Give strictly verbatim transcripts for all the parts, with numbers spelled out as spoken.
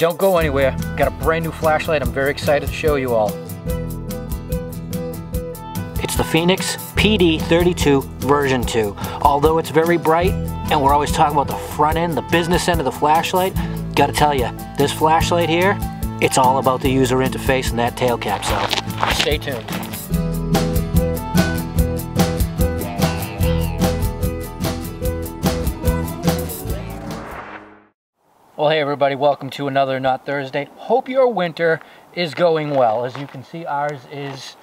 Don't go anywhere. Got a brand new flashlight I'm very excited to show you all. It's the Fenix P D thirty-two version two. Although it's very bright, and we're always talking about the front end, the business end of the flashlight, gotta tell you, this flashlight here, it's all about the user interface and that tail cap, so stay tuned. Well, hey everybody, welcome to another Not Thursday. Hope your winter is going well. As you can see, ours is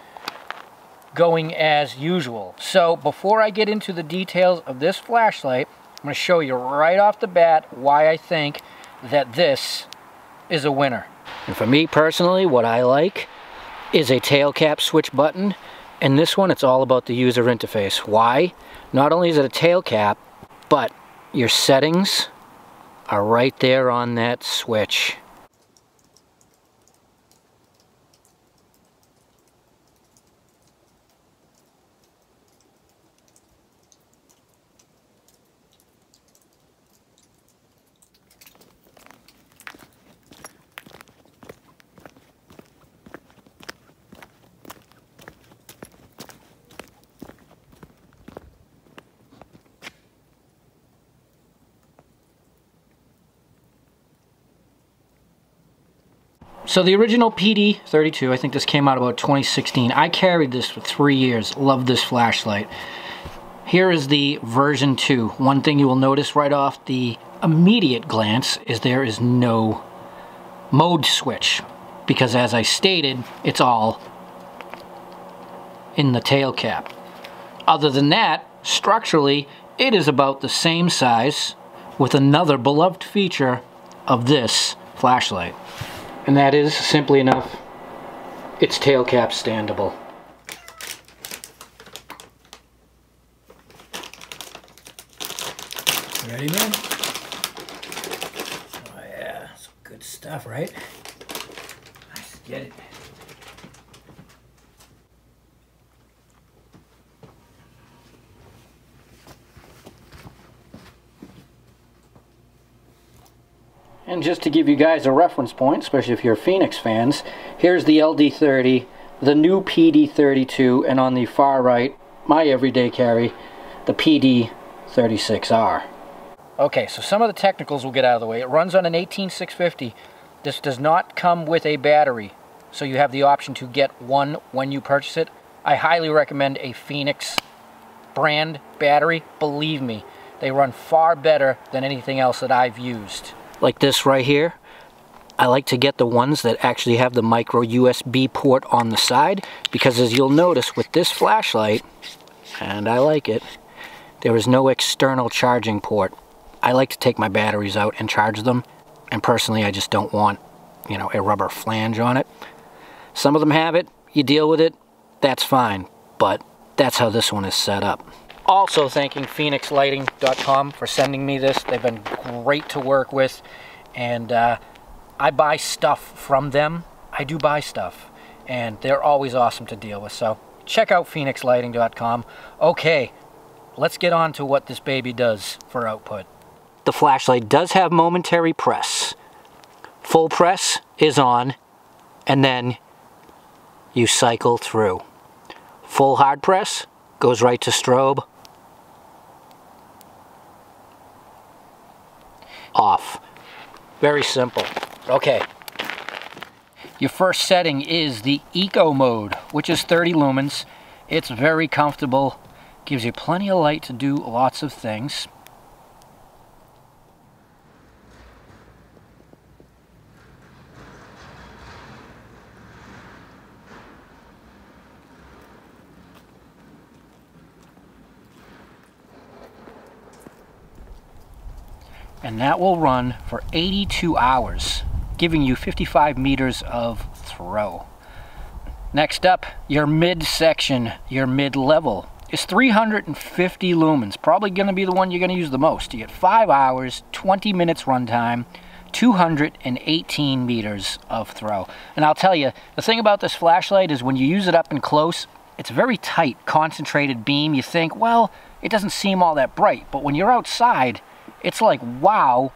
going as usual. So before I get into the details of this flashlight, I'm going to show you right off the bat why I think that this is a winner. And for me personally, what I like is a tail cap switch button, and this one, it's all about the user interface. Why? Not only is it a tail cap, but your settings are right there on that switch. So the original P D thirty-two, I think this came out about twenty sixteen. I carried this for three years, loved this flashlight. Here is the version two. One thing you will notice right off the immediate glance is there is no mode switch, because as I stated, it's all in the tail cap. Other than that, structurally, it is about the same size with another beloved feature of this flashlight. And that is, simply enough, it's tail cap standable. Ready, man? Oh yeah, some good stuff, right? Nice, get it. And just to give you guys a reference point, especially if you're Fenix fans, here's the L D thirty, the new P D thirty-two, and on the far right, my everyday carry, the P D thirty-six R. Okay, so some of the technicals we'll get out of the way. It runs on an eighteen six fifty. This does not come with a battery, so you have the option to get one when you purchase it. I highly recommend a Fenix brand battery. Believe me, they run far better than anything else that I've used. Like this right here, I like to get the ones that actually have the micro U S B port on the side, because as you'll notice with this flashlight, and I like it, there is no external charging port. I like to take my batteries out and charge them, and personally I just don't want, you know, a rubber flange on it. Some of them have it, you deal with it, that's fine, but that's how this one is set up. Also thanking fenix lighting dot com for sending me this. They've been great to work with, and uh, I buy stuff from them. I do buy stuff, and they're always awesome to deal with, so check out fenix lighting dot com. Okay, let's get on to what this baby does for output. The flashlight does have momentary press. Full press is on, and then you cycle through. Full hard press goes right to strobe. Off. Very simple. Okay. Your first setting is the eco mode, which is thirty lumens. It's very comfortable, gives you plenty of light to do lots of things. And that will run for eighty-two hours, giving you fifty-five meters of throw. Next up, your midsection, your mid-level, is three hundred fifty lumens. Probably going to be the one you're going to use the most. You get five hours, twenty minutes runtime, two hundred eighteen meters of throw. And I'll tell you, the thing about this flashlight is when you use it up and close, it's a very tight, concentrated beam. You think, well, it doesn't seem all that bright, but when you're outside, it's like, wow,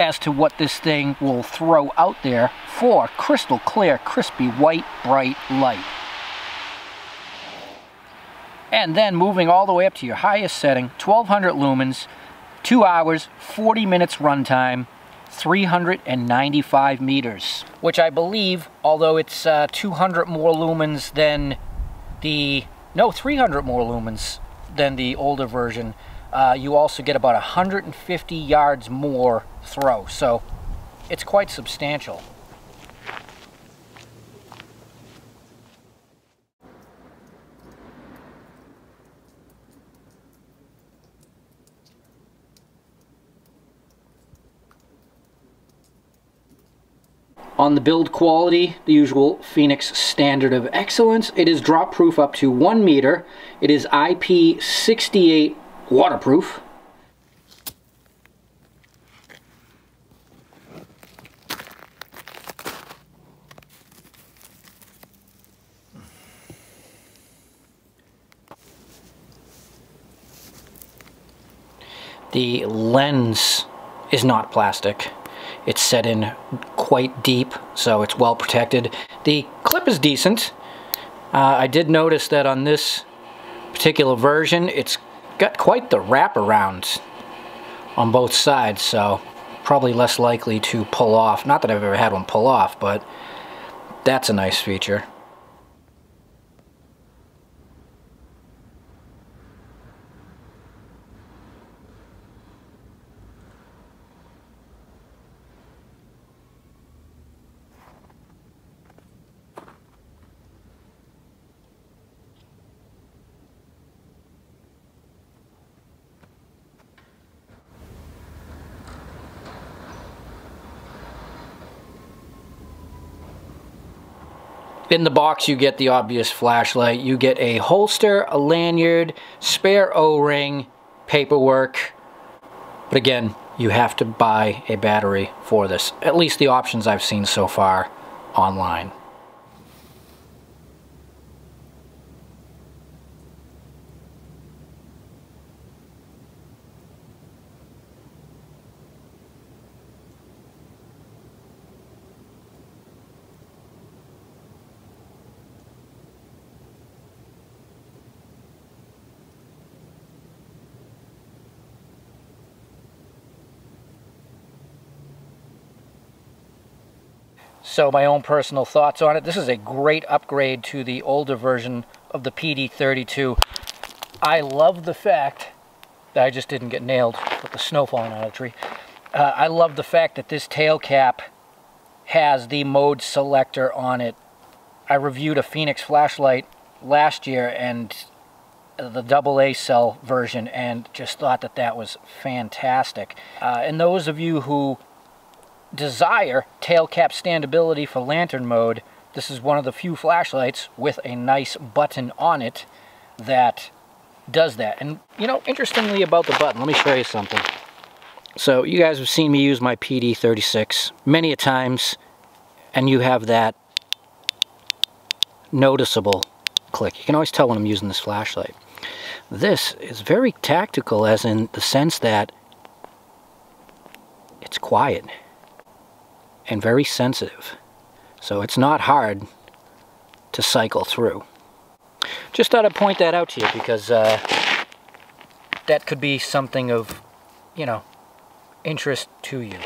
as to what this thing will throw out there for crystal clear, crispy, white, bright light. And then moving all the way up to your highest setting, twelve hundred lumens, two hours, forty minutes runtime, three hundred ninety-five meters, which I believe, although it's uh, two hundred more lumens than the, no, three hundred more lumens than the older version, uh, you also get about one hundred fifty yards more throw, so it's quite substantial. On the build quality, the usual Fenix standard of excellence. It is drop proof up to one meter. It is I P sixty-eight waterproof. The lens is not plastic. It's set in quite deep, so it's well protected. The clip is decent. Uh, I did notice that on this particular version, it's got quite the wraparound on both sides, so probably less likely to pull off. Not that I've ever had one pull off, but that's a nice feature. In the box, you get the obvious flashlight. You get a holster, a lanyard, spare O-ring, paperwork. But again, you have to buy a battery for this. At least the options I've seen so far online. So my own personal thoughts on it. This is a great upgrade to the older version of the P D thirty-two. I love the fact that I just didn't get nailed with the snow falling out of the tree. Uh, I love the fact that this tail cap has the mode selector on it. I reviewed a Fenix flashlight last year, and the double A cell version, and just thought that that was fantastic. Uh, and those of you who desire tail cap standability for lantern mode, this is one of the few flashlights with a nice button on it that does that. And you know, interestingly about the button, let me show you something. So you guys have seen me use my P D thirty-six many a times, and you have that noticeable click. You can always tell when I'm using this flashlight. This is very tactical, as in the sense that it's quiet and very sensitive, so it's not hard to cycle through. Just thought I'd point that out to you, because uh, that could be something of, you know, interest to you.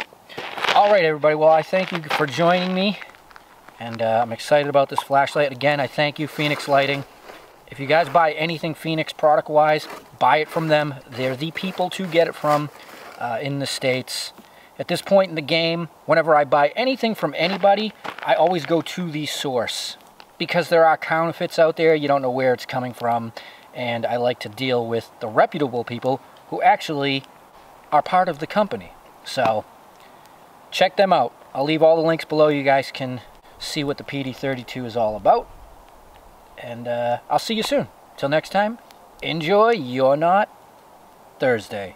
All right, everybody, well, I thank you for joining me, and uh, I'm excited about this flashlight. Again, I thank you, Fenix Lighting. If you guys buy anything Fenix product-wise, buy it from them. They're the people to get it from uh, in the States. At this point in the game, whenever I buy anything from anybody, I always go to the source, because there are counterfeits out there. You don't know where it's coming from, and I like to deal with the reputable people who actually are part of the company. So check them out. I'll leave all the links below. You guys can see what the P D thirty-two is all about, and uh, I'll see you soon. Till next time, enjoy your Not Thursday.